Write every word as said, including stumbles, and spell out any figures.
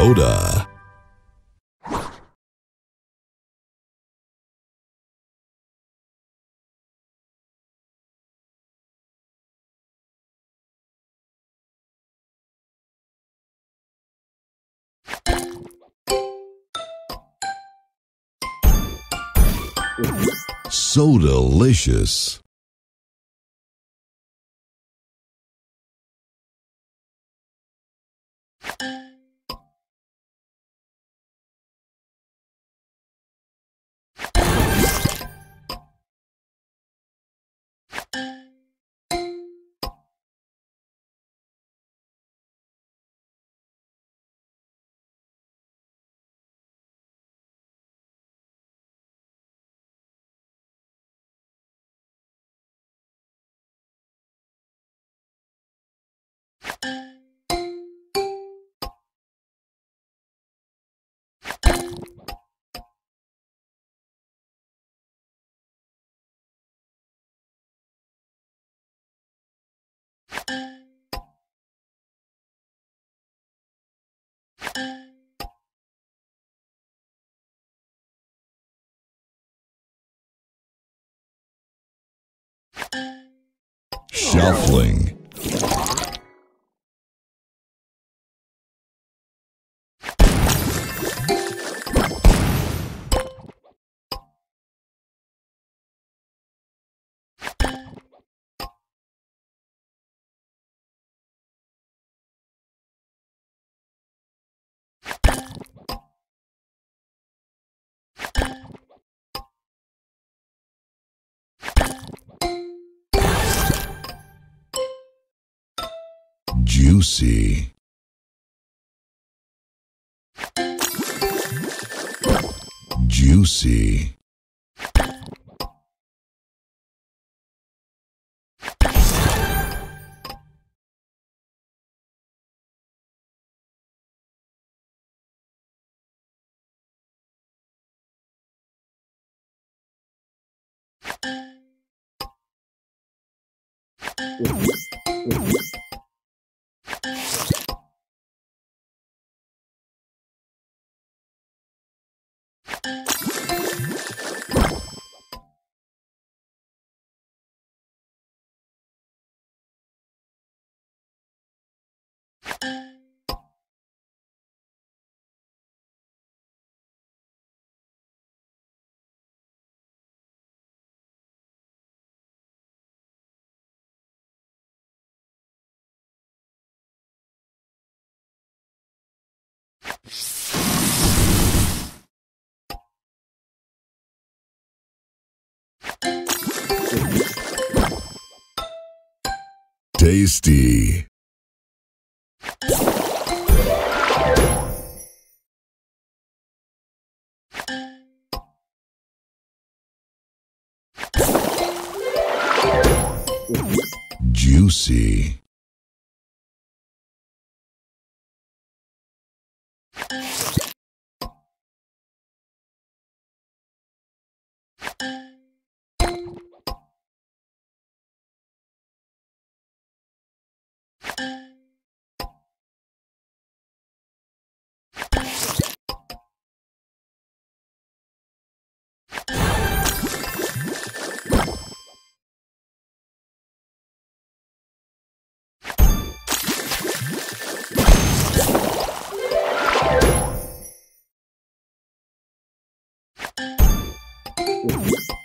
Soda. So delicious. Shuffling. Juicy. Juicy. Tasty. Juicy. What?